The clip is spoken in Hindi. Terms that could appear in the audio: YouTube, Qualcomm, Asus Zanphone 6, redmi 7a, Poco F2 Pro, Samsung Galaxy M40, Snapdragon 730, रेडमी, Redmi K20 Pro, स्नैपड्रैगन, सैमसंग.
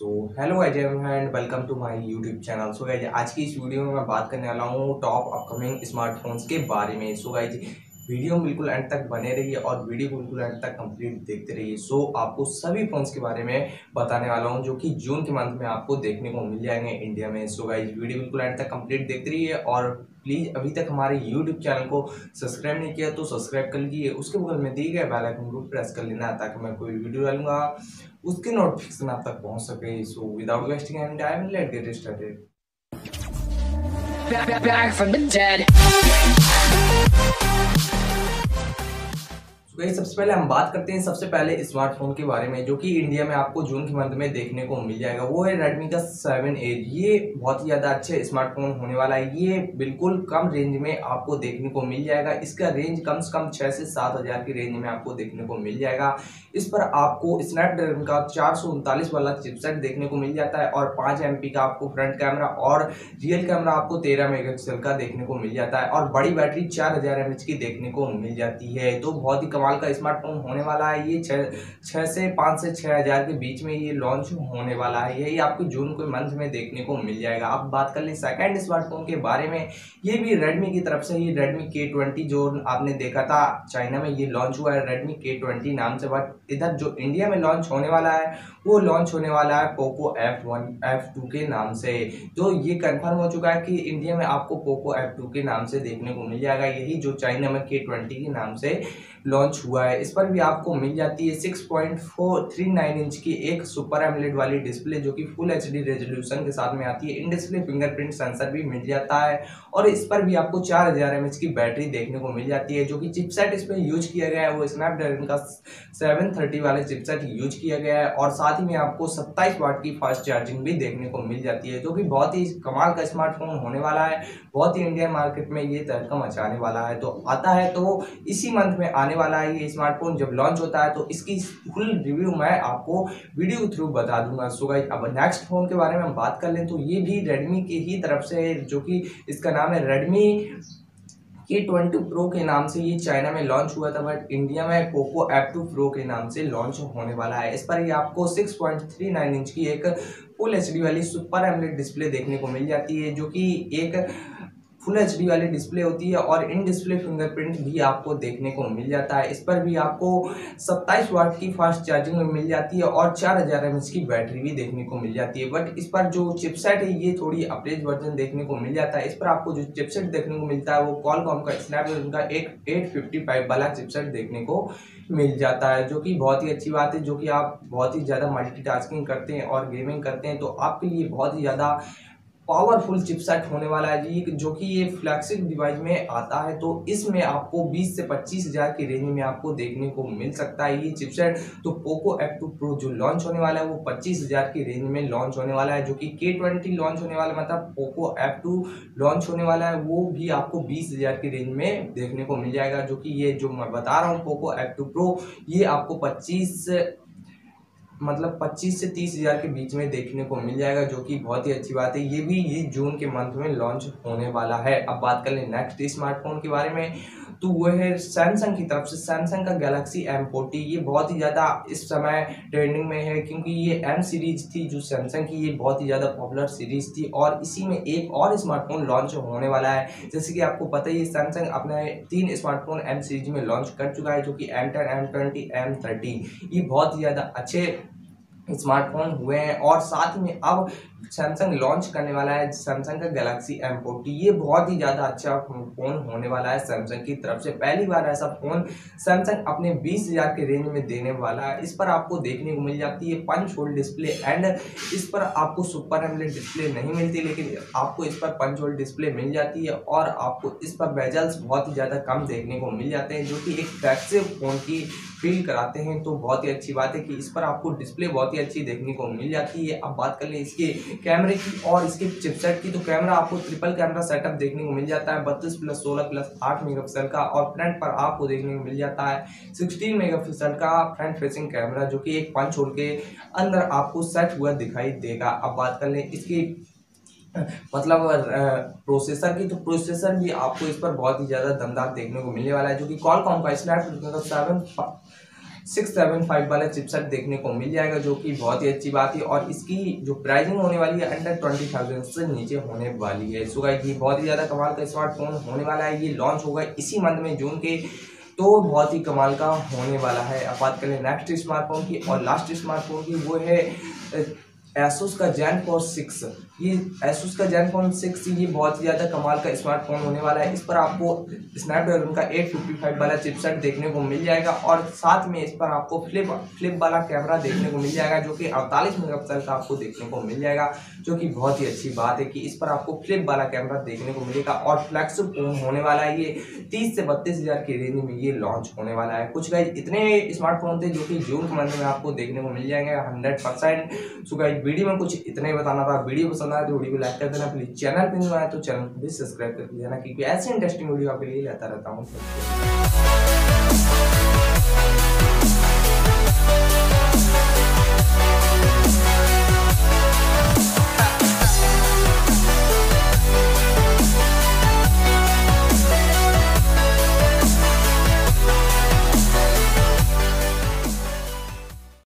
So hello Ajay and welcome to my YouTube channel. So guys आज की इस वीडियो में मैं बात करने वाला हूँ टॉप अपकमिंग स्मार्टफोन्स के बारे में। सो गाइज वीडियो बिल्कुल एंड तक बने रहिए और वीडियो बिल्कुल एंड तक कंप्लीट देखते रहिए। सो आपको सभी फ़ोन्स के बारे में बताने वाला हूं जो कि जून के मंथ में आपको देखने को मिल जाएंगे इंडिया में। सो गाइज वीडियो बिल्कुल एंड तक कंप्लीट देखते रहिए और प्लीज़ अभी तक हमारे YouTube चैनल को सब्सक्राइब नहीं किया तो सब्सक्राइब कर लीजिए। उसके बगल में दिए गए बेल आइकन को प्रेस कर लेना ताकि मैं कोई वीडियो डालूंगा उसके नोटिफिकेशन आप तक पहुँच सके। So without wasting any time let's get started. सबसे पहले हम बात करते हैं सबसे पहले स्मार्टफोन के बारे में जो कि इंडिया में आपको जून के मंथ में देखने को मिल जाएगा, वो है रेडमी का 7a। ये बहुत ही ज़्यादा अच्छे स्मार्टफोन होने वाला है। ये बिल्कुल कम रेंज में आपको देखने को मिल जाएगा। इसका रेंज कम से कम 6 से 7 हज़ार की रेंज में आपको देखने को मिल जाएगा। इस पर आपको स्नैपड्रैगन का 439 वाला चिपसेट देखने को मिल जाता है और 5 MP का आपको फ्रंट कैमरा और रियल कैमरा आपको 13 MP का देखने को मिल जाता है और बड़ी बैटरी 4000 mAh की देखने को मिल जाती है। तो बहुत ही कमाल का स्मार्टफोन होने वाला है। ये 5 से 6 हज़ार के बीच में ये लॉन्च होने वाला है। यही आपको जून के मंथ में देखने को मिल जाएगा। आप बात कर लें सेकेंड स्मार्टफोन के बारे में, ये भी रेडमी की तरफ से ही रेडमी K20 जो आपने देखा था चाइना में ये लॉन्च हुआ है रेडमी K20 नाम से, बात इधर जो इंडिया में लॉन्च होने वाला है वो लॉन्च होने वाला है पोको F2 के नाम से। तो ये कंफर्म हो चुका है कि इंडिया में आपको पोको F2 के नाम से देखने को मिल जाएगा, यही जो चाइना में K20 के नाम से लॉन्च हुआ है। इस पर भी आपको मिल जाती है 6.439 इंच की एक सुपर एमोलेड वाली डिस्प्ले जो कि फुल HD रेजोल्यूशन के साथ में आती है। इन डिस्प्ले फिंगरप्रिंट सेंसर भी मिल जाता है और इस पर भी आपको 4000 mAh की बैटरी देखने को मिल जाती है। जो कि चिपसेट इस पर यूज किया गया है वो स्नैपड्रैगन का 730 वाला चिपसेट यूज किया गया है और साथ ही में आपको 27 वाट की फास्ट चार्जिंग भी देखने को मिल जाती है। जो कि बहुत ही कमाल का स्मार्टफोन होने वाला है, बहुत ही इंडियन मार्केट में ये तहलका मचाने वाला है। तो आता है तो इसी मंथ में आने वाला है ये स्मार्टफोन। जब लॉन्च होता है तो इसकी फुल रिव्यू मैं आपको वीडियो थ्रू बता दूंगा। सो गाइस अब नेक्स्ट फोन के बारे में हम बात कर लें तो ये भी रेडमी की ही तरफ से है जो कि इसका नाम है रेडमी K20 Pro के नाम से। ये चाइना में लॉन्च हुआ था बट इंडिया में पोको F2 Pro के नाम से लॉन्च होने वाला है। इस पर ये आपको 6.39 इंच की एक फुल HD वाली सुपर एमोलेड डिस्प्ले देखने को मिल जाती है जो कि एक फुल HD वाली डिस्प्ले होती है और इन डिस्प्ले फिंगरप्रिंट भी आपको देखने को मिल जाता है। इस पर भी आपको 27 वाट की फास्ट चार्जिंग मिल जाती है और 4000 mAh की बैटरी भी देखने को मिल जाती है। बट इस पर जो चिपसेट है ये थोड़ी अपडेट वर्जन देखने को मिल जाता है। इस पर आपको जो चिपसेट देखने को मिलता है वो Qualcomm का स्नैपड्रैगन का 855 वाला चिपसेट देखने को मिल जाता है जो कि बहुत ही अच्छी बात है। जो कि आप बहुत ही ज़्यादा मल्टीटास्किंग करते हैं और गेमिंग करते हैं तो आपके लिए बहुत ही ज़्यादा पावरफुल चिपसेट होने वाला है जी, जो कि ये फ्लैगशिप डिवाइस में आता है। तो इसमें आपको 20 से 25 हज़ार की रेंज में आपको देखने को मिल सकता है ये चिपसेट। तो पोको F2 Pro जो लॉन्च होने वाला है वो 25 हज़ार की रेंज में लॉन्च होने वाला है। जो कि K20 लॉन्च होने वाला मतलब पोको F2 लॉन्च होने वाला है वो भी आपको 20 हज़ार की रेंज में देखने को मिल जाएगा। जो कि ये जो मैं बता रहा हूँ पोको F2 Pro ये आपको 25 से 30 हज़ार के बीच में देखने को मिल जाएगा जो कि बहुत ही अच्छी बात है। ये जून के मंथ में लॉन्च होने वाला है। अब बात कर लें नेक्स्ट स्मार्टफोन के बारे में तो वो है सैमसंग की तरफ से सैमसंग का गैलेक्सी M40। ये बहुत ही ज़्यादा इस समय ट्रेंडिंग में है क्योंकि ये M सीरीज़ थी जो सैमसंग की, ये बहुत ही ज़्यादा पॉपुलर सीरीज़ थी और इसी में एक और स्मार्टफोन लॉन्च होने वाला है। जैसे कि आपको पता ही है सैमसंग अपने 3 स्मार्टफोन M सीरीज़ में लॉन्च कर चुका है जो कि M10, M20, M30 ये बहुत ही ज़्यादा अच्छे स्मार्टफोन हुए हैं। और साथ में अब सैमसंग लॉन्च करने वाला है सैमसंग का गैलेक्सी M40। ये बहुत ही ज़्यादा अच्छा फ़ोन होने वाला है सैमसंग की तरफ से। पहली बार ऐसा फ़ोन सैमसंग अपने 20 हज़ार के रेंज में देने वाला है। इस पर आपको देखने को मिल जाती है 5 होल डिस्प्ले एंड इस पर आपको सुपर एमोलेड डिस्प्ले नहीं मिलती, लेकिन आपको इस पर 5 होल डिस्प्ले मिल जाती है और आपको इस पर बेजल्स बहुत ही ज़्यादा कम देखने को मिल जाते हैं जो कि एक फ्लैगशिप फ़ोन की फील कराते हैं। तो बहुत ही अच्छी बात है कि इस पर आपको डिस्प्ले बहुत ही अच्छी देखने को मिल जाती है। अब बात कर लें इसके कैमरे की और इसके चिपसेट की तो कैमरा आपको ट्रिपल कैमरा सेटअप देखने को मिल जाता है 32+16+8 MP का और फ्रंट पर आपको देखने को मिल जाता है 16 MP का फ्रंट फेसिंग कैमरा जो कि एक 5 होल के अंदर आपको सेट हुआ दिखाई देगा। अब बात कर लें इसकी प्रोसेसर की तो प्रोसेसर भी आपको इस पर बहुत ही ज़्यादा दमदार देखने को मिलने वाला है जो कि Qualcomm का स्नैपड्रैगन 7 675 वाला चिपसेट देखने को मिल जाएगा, जो कि बहुत ही अच्छी बात है। और इसकी जो प्राइसिंग होने वाली है अंडर 20,000 से नीचे होने वाली है। सो गाइस ये बहुत ही ज़्यादा कमाल का स्मार्टफोन होने वाला है। ये लॉन्च होगा इसी मंथ में जून के, तो बहुत ही कमाल का होने वाला है। अब बात करें नेक्स्ट स्मार्टफोन की और लास्ट स्मार्टफोन की, वो है Asus का Zenfone 6। ये Asus का Zenfone 6 ये बहुत ही ज़्यादा कमाल का स्मार्टफोन होने वाला है। इस पर आपको स्नैपड्रैगन का 855 वाला चिपसेट देखने को मिल जाएगा और साथ में इस पर आपको फ्लिप वाला कैमरा देखने को मिल जाएगा, जो कि 48 मेगापिक्सल का आपको देखने को मिल जाएगा, जो कि बहुत ही अच्छी बात है कि इस पर आपको फ्लिप वाला कैमरा देखने को मिलेगा। और फ्लैगशिप फोन होने वाला है, ये 30 से 32,000 की रेंज में ये लॉन्च होने वाला है। कुछ गाइज इतने स्मार्टफोन थे जो कि जून के मंथ में आपको देखने को मिल जाएंगे 100%। सो गाइज वीडियो में कुछ इतना ही बताना था। वीडियो पसंद आए तो वीडियो को लाइक कर देना, प्लीज चैनल पर आए तो चैनल को भी सब्सक्राइब कर देना, क्योंकि ऐसे इंटरेस्टिंग वीडियो आपके लिए लाता रहता हूँ।